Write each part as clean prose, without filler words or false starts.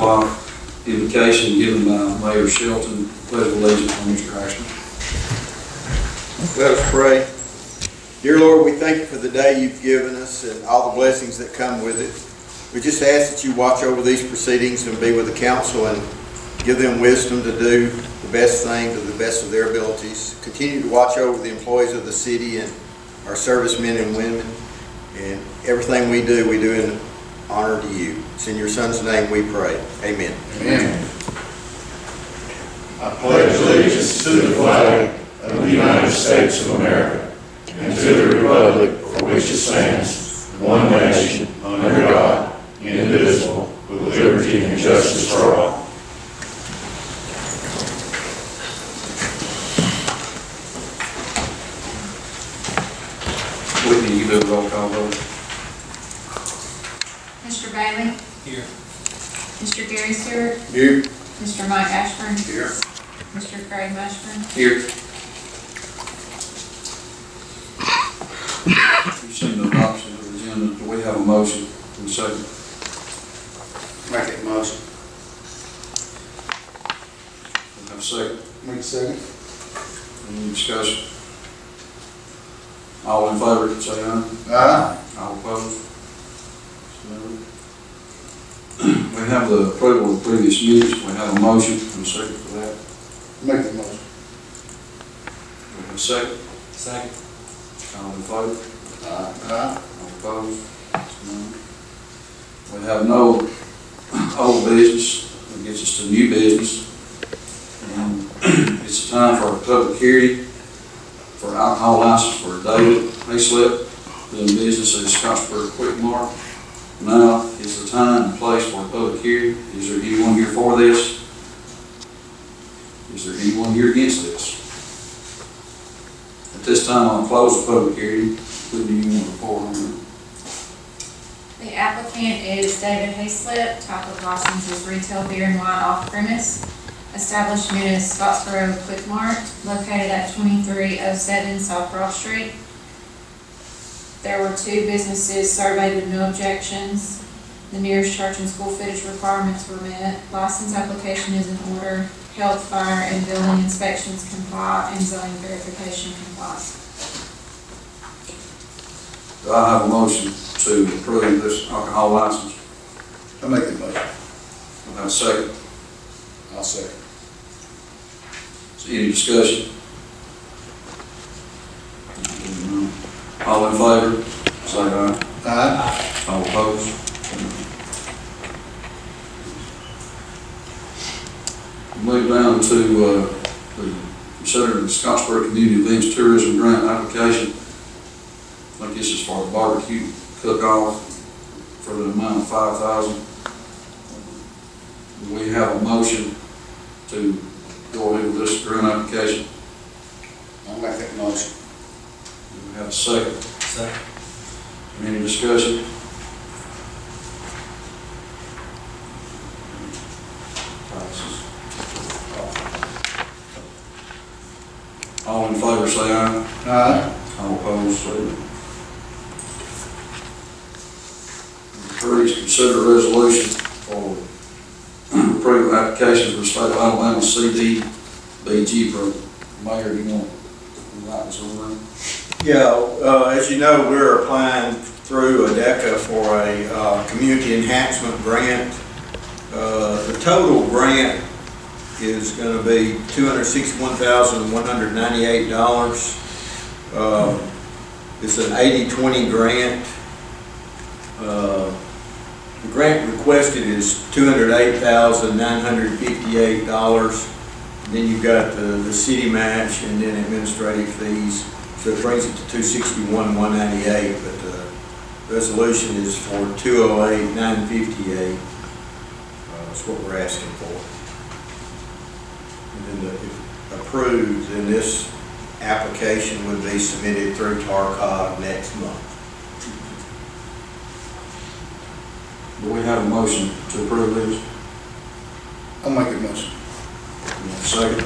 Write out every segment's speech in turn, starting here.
o'clock invocation given by Mayor Shelton. Pledge of allegiance on Mr. Ashburn. Let us pray. Dear Lord, we thank you for the day you've given us and all the blessings that come with it. We just ask that you watch over these proceedings and be with the council and give them wisdom to do the best thing to the best of their abilities. Continue to watch over the employees of the city and our servicemen and women. And everything we do in honor to you. It's in your son's name we pray. Amen. Amen. I pledge allegiance to the flag of the United States of America, and to the republic for which it stands, one nation, under God, indivisible, with liberty and justice for all. Whitney, you do a roll call vote. Mr. Bailey? Here. Mr. Gary Stewart? Here. Mr. Mike Ashburn? Here. Mr. Craig Mashburn? Here. You've seen the adoption of the agenda. Do we have a motion in second? Make it a motion. We have a second. Make a second. Any discussion? All in favor, say aye. Aye. All opposed? We have the approval of the previous minutes. We have a motion and a second for that. Make the motion. We have a second. Second. All in favor? Aye. Aye. All opposed? None. We have no old business. That gets us to new business. It's time for a public hearing for an alcohol license for David Hayslip, doing business at Scottsboro Quick Mart. Now is the time and place for a public hearing. Is there anyone here for this? Is there anyone here against this? At this time, I'll close the public hearing. Would you want to report on that? The applicant is David Hayslip. Type of license is retail beer and wine off premise. Establishment is Scottsboro Quick Mart, located at 2307 South Broad Street. There were two businesses surveyed with no objections. The nearest church and school footage requirements were met. License application is in order. Health, fire, and building inspections comply, and zoning verification complies. Do I have a motion to approve this alcohol license? I make the motion. I have a second. I'll second. Is there any discussion? All in favor, say aye. Aye. All opposed? Move down to considering the Scottsboro Community Events Tourism Grant application. I think this is for a barbecue cook-off for the amount of $5,000. We have a motion to go ahead with this grant application. I'll make that motion. We have a second. Second. Any discussion? All in favor say aye. Aye. All opposed say no. Please consider a resolution for approval application for the State of Alabama CDBG program. Mayor, you want to write this on that? Yeah, as you know, we're applying through ADECA for a community enhancement grant. The total grant is going to be $261,198. It's an 80-20 grant. The grant requested is $208,958. Then you've got the city match and then administrative fees. So it brings it to $261,198, but the resolution is for $208,958. That's what we're asking for. And if approved, then this application would be submitted through TARCOG next month. Do we have a motion to approve this? I'll make a motion. You want a second?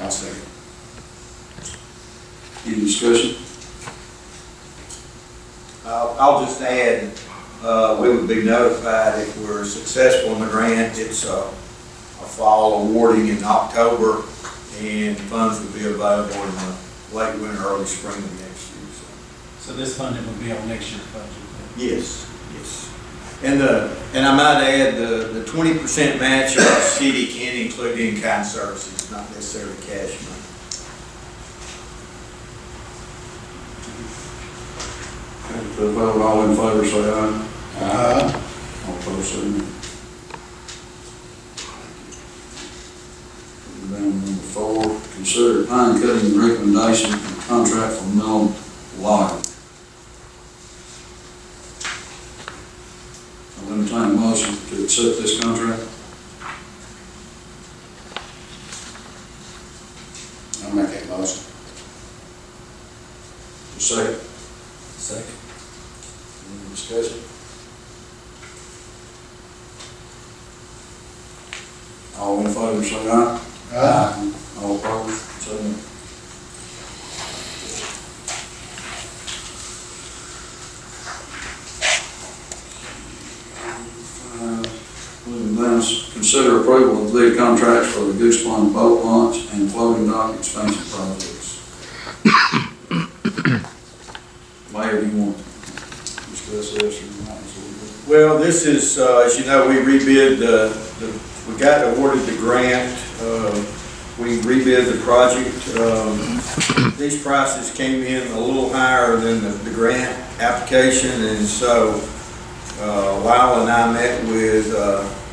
I'll second. Any discussion? I'll just add We would be notified if we're successful in the grant. It's a fall awarding in October, and funds would be available in the late winter, early spring of next year. So this funding would be on next year's budget? Yes, yes. And I might add, the 20% match of the city can include in-kind services, not necessarily cash money. For the vote, all in favor say aye. Aye. All opposed say no. Item number 4, consider pine cutting recommendation for contract from Mel Lyle. I'll entertain a motion to accept this contract. I'll make that motion. Second. Second. Any discussion? All in favor say aye. Aye. All opposed say no. Consider approval of bid contracts for the Goose Pond boat launch and floating dock expansion projects. Mayor, do you want to discuss this or not? Well, this is, as you know, we rebid we got awarded the grant. We rebid the project. These prices came in a little higher than the grant application, and so Lyle and I met with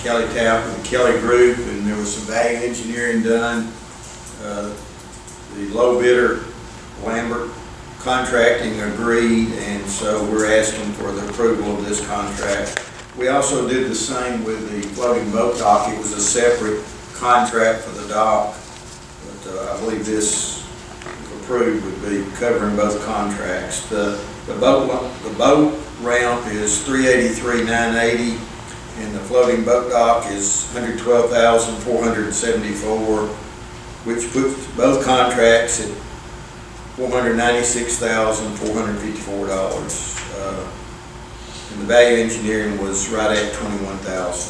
Kelly Taft and the Kelly Group, and there was some value engineering done. The low bidder, Lambert Contracting, agreed, and so we're asking for the approval of this contract. We also did the same with the floating boat dock. It was a separate contract for the dock, but I believe this, if approved, would be covering both contracts. The boat ramp is $383,980, and the floating boat dock is $112,474, which puts both contracts at $496,454, and the value engineering was right at $21,000.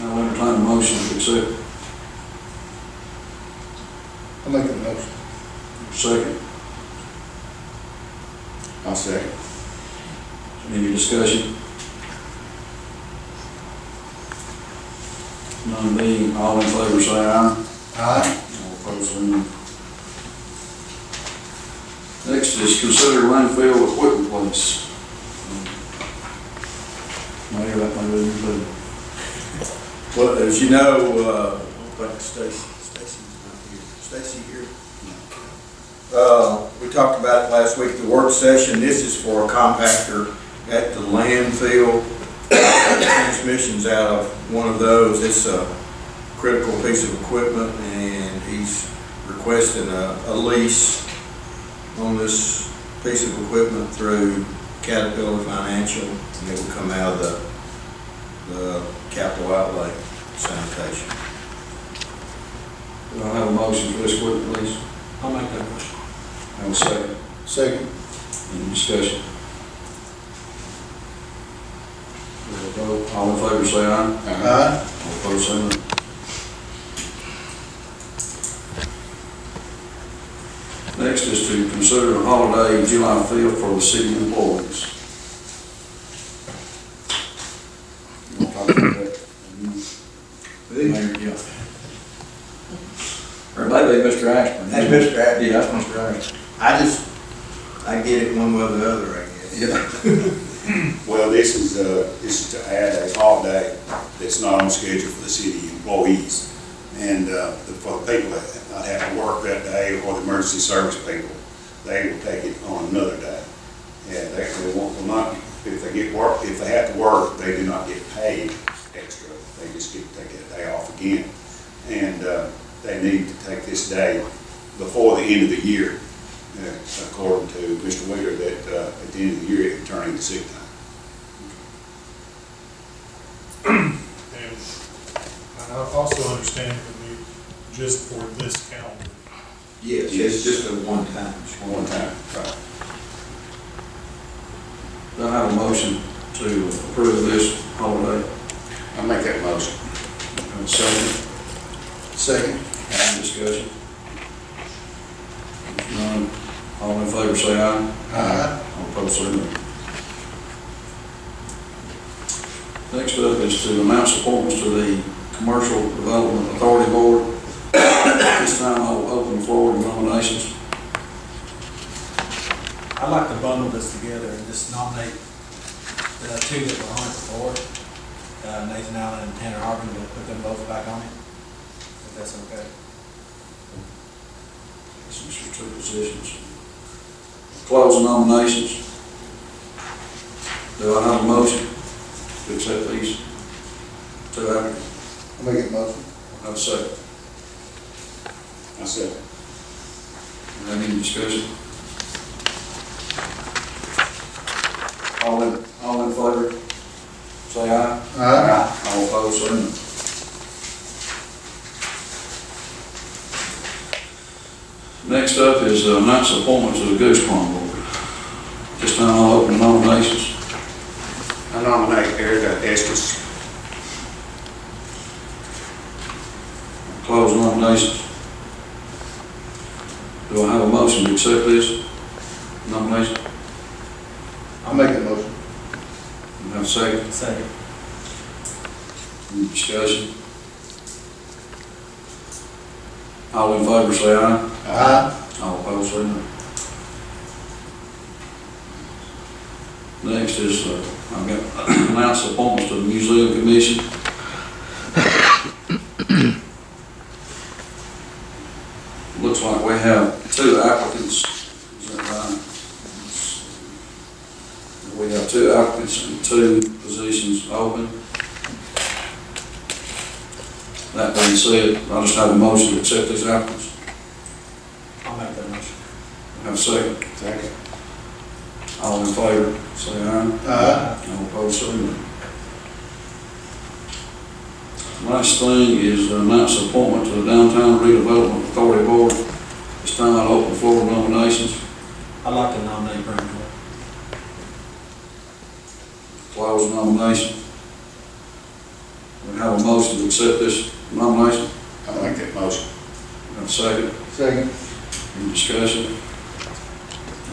I'll entertain a motion to accept. I'll make the motion. Second. I'll second. Any discussion? None being, all in favor say aye. Aye. Next is consider landfill equipment place. Mayor, that might be included. Well, as you know, Stacy's not here. Stacy here? No. We talked about it last week, the work session. This is for a compactor at the landfill. The transmission's out of one of those. It's a critical piece of equipment, and he's requesting a lease on this piece of equipment through Caterpillar Financial, and it will come out of the capital outlay sanitation. Do I have a motion for this equipment lease? I'll make that motion. I will second. Second. Any discussion? All in favor say aye. Aye. All opposed say no. Next is to consider a holiday July 5th for the city employees. You want to talk about that? Mayor, yeah. Or maybe Mr. Ashburn. That's Mr. Ashburn. Yeah, that's Mr. Ashburn. I get it one way or the other, I guess. Yeah. Well, this is to add a holiday that's not on schedule for the city employees. And for the people that not have to work that day, or the emergency service people, they will take it on another day. And they will not, if they have to work, they do not get paid extra. They just get to take that day off again. And they need to take this day before the end of the year, according to Mr. Wheeler, that at the end of the year it would turn into sick time. I also understand it would be just for this calendar. Yes, it's just a one time. Right. Do I have a motion to approve this holiday? I'll make that motion. And second. Second. Any discussion? None. All in favor say aye. Aye. All opposed say no. Next up is to announce appointments to the Commercial Development Authority Board. At this time, I'll open the floor to nominations. I'd like to bundle this together and just nominate the two that were on it before, Nathan Allen and Tanner Harbin. We'll put them both back on it, if that's okay. These are two positions. Close nominations. Do I have a motion to accept these two applicants? I'll make a motion. I'll second. I second. Any discussion? All in favor? Say aye. Aye. Aye. All opposed, say no. Next up is announce appointment to the Goose Pond Board. This time I'll open nominations. I nominate Eric Estes. Close nominations. Do I have a motion to accept this nomination? I'll make the motion. Do I have a second? Second. Any discussion? All in favor say aye. Aye. All opposed say no. Next is I've got announced appointments to the Museum Commission. Looks like we have two applicants. Is that right? We have two applicants and two positions open. That being said, I just have a motion to accept these applicants. I'll make that motion. Have a second. Second. All in favor, say aye. Aye. All opposed, say no. Last thing is a nice appointment to the Downtown Redevelopment Authority Board. It's time I'll open the floor for nominations. I'd like to nominate Brown. Close the nomination. We have a motion to accept this nomination. I'll make that motion. And second. Second. Any discussion?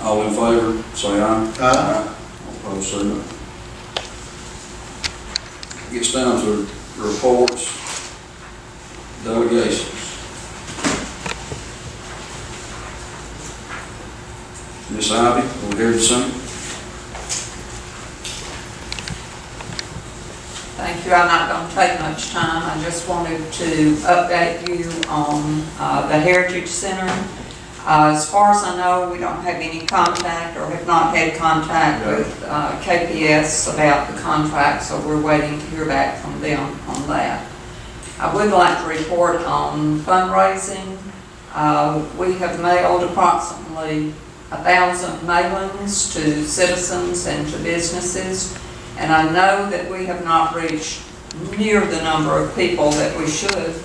All in favor, say aye. Aye. Aye. All opposed, say no. It gets down to reports, delegations. Ms. Harvey, over here to sing. Thank you. I'm not going to take much time. I just wanted to update you on the Heritage Center. As far as I know, we don't have any contact or have not had contact with KPS about the contract, so we're waiting to hear back from them on that. I would like to report on fundraising. We have mailed approximately 1,000 mailings to citizens and to businesses, and I know that we have not reached near the number of people that we should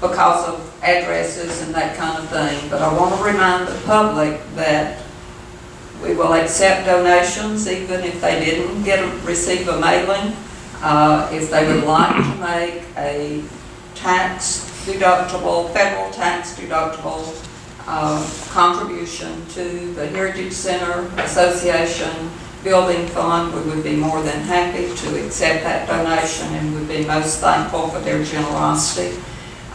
because of addresses and that kind of thing, but I want to remind the public that we will accept donations even if they didn't receive a mailing. If they would like to make a federal tax deductible contribution to the Heritage Center Association Building Fund, we would be more than happy to accept that donation and would be most thankful for their generosity.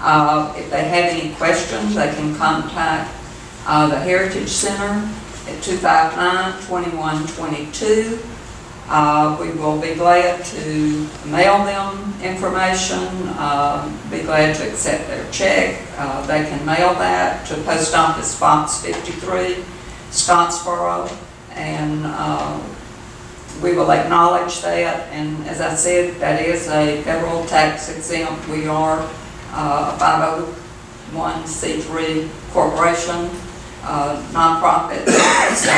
If they have any questions, they can contact the Heritage Center at 259-2122. We will be glad to mail them information, be glad to accept their check. They can mail that to Post Office Box 53, Scottsboro, and we will acknowledge that. And as I said, that is a federal tax exempt. We are a 501c3 corporation, nonprofit. So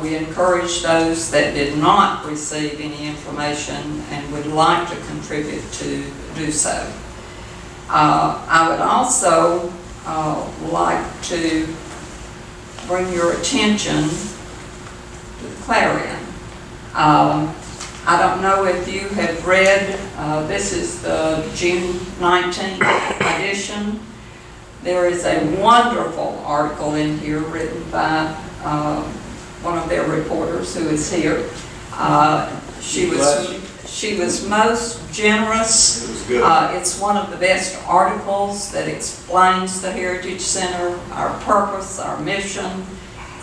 we encourage those that did not receive any information and would like to contribute to do so. I would also like to bring your attention to Clarion. I don't know if you have read, this is the June 19th edition. There is a wonderful article in here written by one of their reporters who is here. She was most generous. It was good. It's one of the best articles that explains the Heritage Center, our purpose, our mission,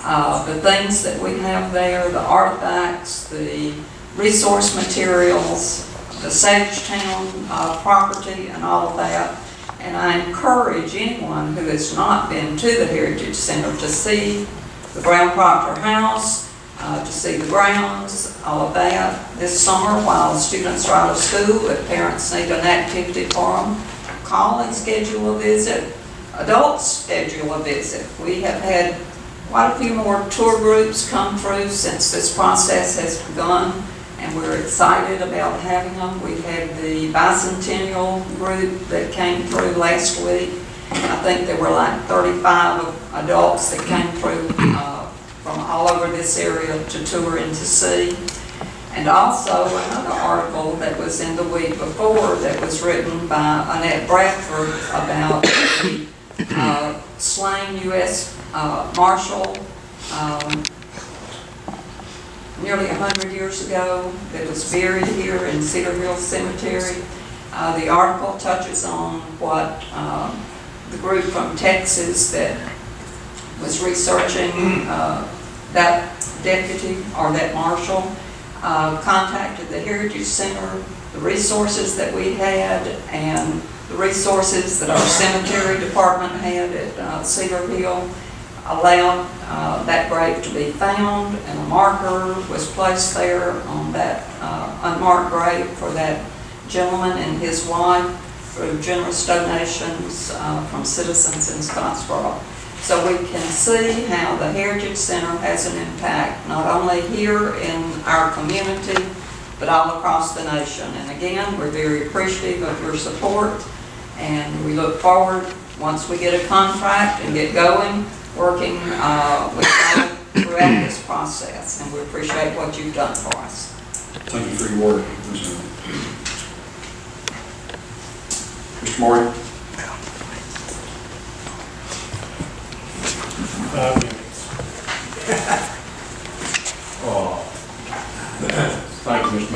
the things that we have there, the artifacts, the resource materials, the Sagetown property, and all of that. And I encourage anyone who has not been to the Heritage Center to see the Brown Proctor House, to see the grounds, all of that. This summer, while students are out of school, if parents need an activity for them, call and schedule a visit. Adults schedule a visit. We have had quite a few more tour groups come through since this process has begun, and we're excited about having them. We had the bicentennial group that came through last week. I think there were like 35 adults that came through from all over this area to tour and to see. And also another article that was in the week before that was written by Annette Bradford about the slain U.S. Marshal nearly 100 years ago that was buried here in Cedar Hill Cemetery. The article touches on what the group from Texas that was researching that deputy or that marshal contacted the Heritage Center, the resources that we had, and the resources that our cemetery department had at Cedar Hill allowed that grave to be found, and a marker was placed there on that unmarked grave for that gentleman and his wife through generous donations from citizens in Scottsboro. So we can see how the Heritage Center has an impact not only here in our community but all across the nation. And again, we're very appreciative of your support, and we look forward, once we get a contract and get going, working with them throughout this process, and we appreciate what you've done for us. Thank you for your work, Mr. Morre. Oh, thank you, Mr.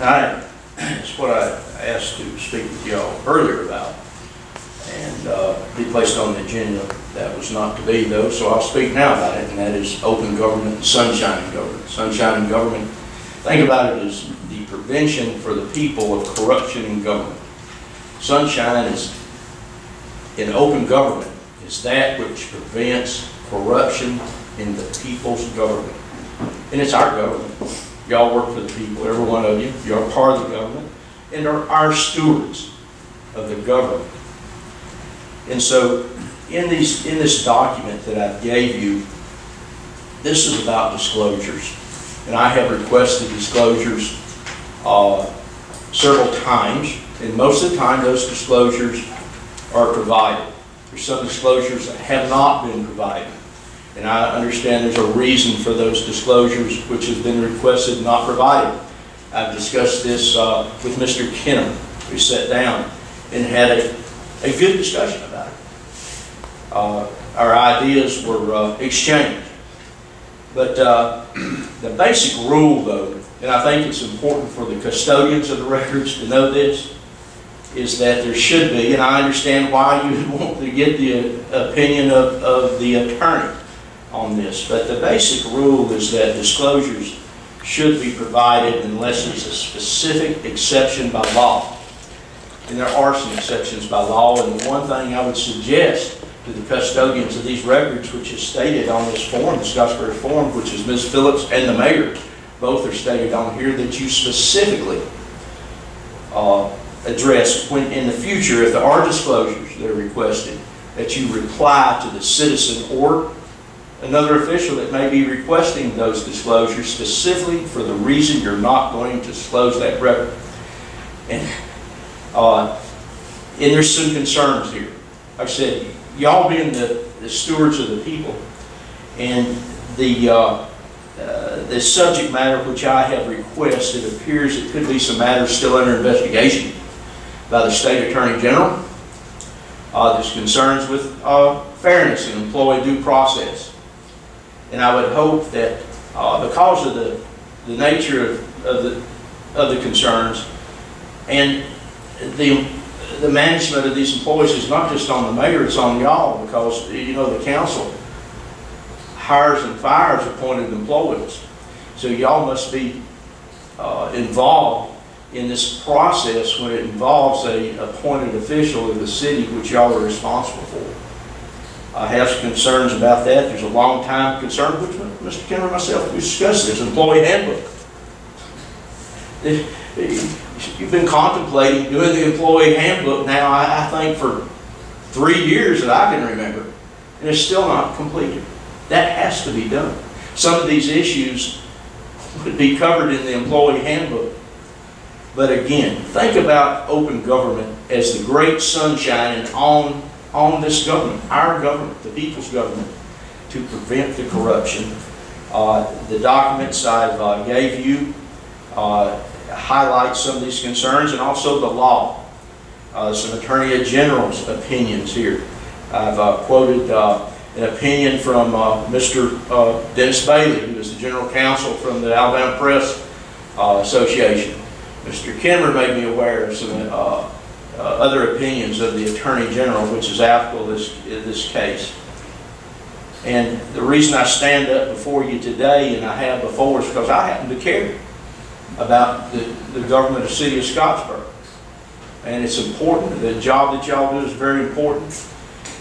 Ashburn. It's what I asked to speak with y'all earlier about, and be placed on the agenda. That was not to be, though, so I'll speak now about it, and that is open government and sunshine in government. Sunshine in government, think about it as the prevention for the people of corruption in government. Sunshine is, in open government, is that which prevents corruption in the people's government. And it's our government. Y'all work for the people, every one of you. You're part of the government, and are our stewards of the government. And so, in this document that I gave you, this is about disclosures, and I have requested disclosures several times, and most of the time those disclosures are provided. There's some disclosures that have not been provided, and I understand there's a reason for those disclosures which have been requested and not provided. I've discussed this with Mr. Kimmer. We sat down and had a good discussion about it. Our ideas were exchanged. But the basic rule, though, and I think it's important for the custodians of the records to know this, is that there should be, and I understand why you want to get the opinion of the attorney on this, but the basic rule is that disclosures should be provided unless there's a specific exception by law. And there are some exceptions by law, and the one thing I would suggest to the custodians of these records, which is stated on this form, the Scottsboro form, which is Ms. Phillips and the mayor, both are stated on here, that you specifically address when in the future, if there are disclosures that are requested, that you reply to the citizen or another official that may be requesting those disclosures specifically for the reason you're not going to disclose that record. And there's some concerns here. I've said, y'all being the stewards of the people, and the subject matter which I have requested, it appears it could be some matters still under investigation by the State Attorney General. There's concerns with fairness and employee due process. And I would hope that because of the nature of the concerns and the management of these employees is not just on the mayor, it's on y'all, because you know the council hires and fires appointed employees. So y'all must be involved in this process when it involves a appointed official of the city which y'all are responsible for. I have some concerns about that. There's a long time concern, which Mr. Kimmer and myself discussed this employee handbook. You've been contemplating doing the employee handbook now, I think, for 3 years that I can remember, and it's still not completed. That has to be done. Some of these issues would be covered in the employee handbook. But again, think about open government as the great sunshine and on this government, our government, the people's government, to prevent the corruption. The documents I've gave you highlight some of these concerns, and also the law. Some Attorney General's opinions here. I've quoted an opinion from Mr. Dennis Bailey, who is the general counsel from the Alabama Press Association. Mr. Kimmer made me aware of some other opinions of the Attorney General, which is applicable to this case. And the reason I stand up before you today, and I have before, is because I happen to care about the government of the city of Scottsboro. And it's important. The job that y'all do is very important.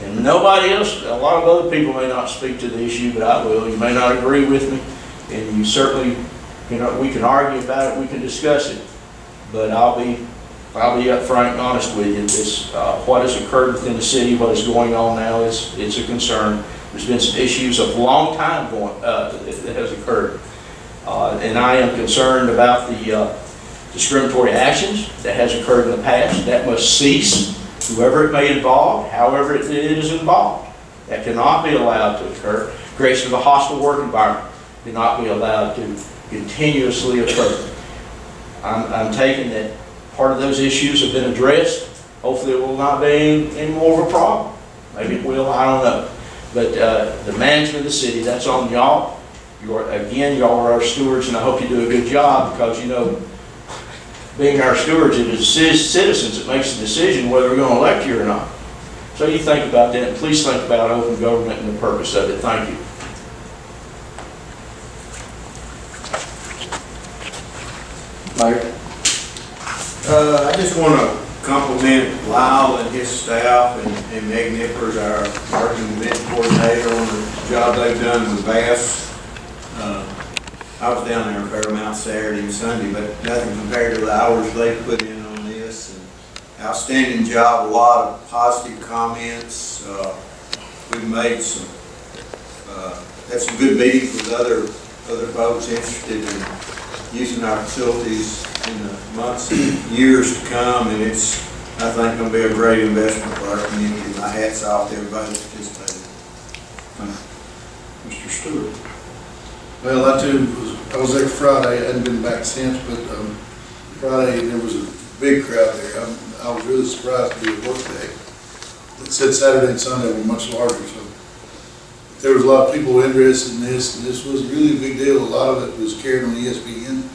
And nobody else, a lot of other people may not speak to the issue, but I will. You may not agree with me, and you certainly, you know, we can argue about it, we can discuss it, but I'll be up front and honest with you. This, what has occurred within the city, what is going on now, it's a concern. There's been some issues of long time going that has occurred, and I am concerned about the discriminatory actions that has occurred in the past. That must cease, whoever it may involve, however it is involved. That cannot be allowed to occur. Creation of a hostile work environment cannot be allowed to continuously occur. I'm taking that part of those issues have been addressed. Hopefully it will not be any more of a problem. Maybe it will, I don't know. But the management of the city, that's on y'all. Y'all are our stewards, and I hope you do a good job, because you know, being our stewards, it is citizens that makes the decision whether we're going to elect you or not. So you think about that, and please think about open government and the purpose of it. Thank you. Mayor? I just want to compliment Lyle and his staff and Meg Nippers, our marketing event coordinator, on the job they've done with Bass. I was down there in Fairmount Saturday and Sunday, but nothing compared to the hours they put in on this. And outstanding job, a lot of positive comments. We've made some, had some good meetings with other folks interested in using our facilities in the months and years to come, and it's, I think, going to be a great investment for our community. And my hat's off to everybody that's participated. Mr. Stewart. Well, I too was there Friday. I hadn't been back since, but Friday there was a big crowd there. I was really surprised to be a work day. It said Saturday and Sunday were much larger, so there was a lot of people interested in this. And this was really a big deal. A lot of it was carried on ESPN.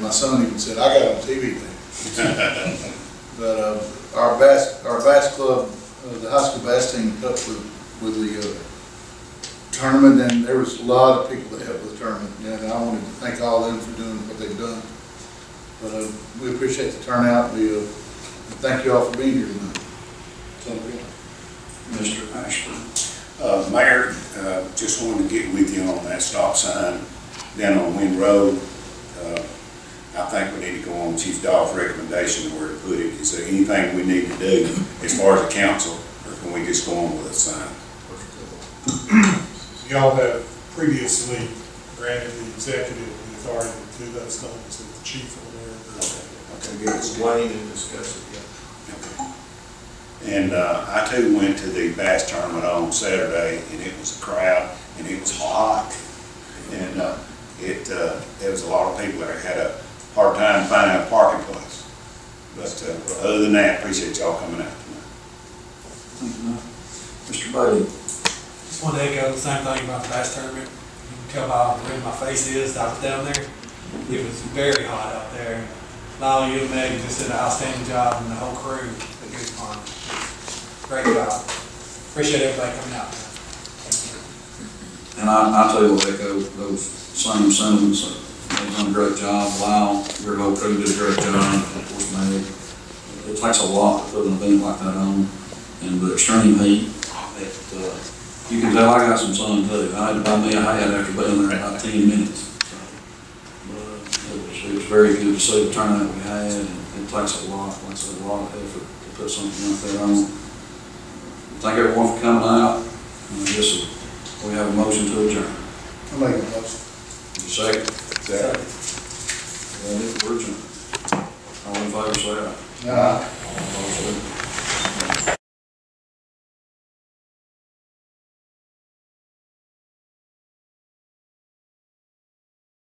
My son even said, "I got on TV thing." But our bass club, the high school bass team, up with the tournament, and there was a lot of people that helped with the tournament, and I wanted to thank all of them for doing what they've done. But we appreciate the turnout. We thank you all for being here tonight. Mr. Ashburn. Mayor, just wanted to get with you on that stop sign down on Wynn Road. I think we need to go on Chief Dolph's recommendation where to put it. Is there anything we need to do as far as the council, or can we just go on with a sign? Y'all have previously granted the executive the authority to do those things with the chief over there. Okay, good. Explain and discuss it. Yeah. Okay. And I too went to the bass tournament on Saturday, and it was a crowd. and it was hot, and there was a lot of people that had a hard time finding a parking place. But other than that, I appreciate y'all coming out tonight. Thank you, Mr. Bailey. Just wanted to echo the same thing about the bass tournament. You can tell by where my face is that I was down there. It was very hot out there. Lyle, you and Meg just did an outstanding job, and the whole crew at Goose Pond. Great job. Appreciate everybody coming out. Thank you. And I tell you what, echo those same sentiments. They've done a great job. Lyle, your whole crew did a great job. Of course, Meg. It takes a lot to put an event like that on, and the extreme heat. You can tell I got some sun too. I had to buy me a hat after being there about 10 minutes. It was very good to see the turnout we had, and it takes a lot of effort to put something like that on. Thank everyone for coming out. And we have a motion to adjourn. I'll make a motion. Second.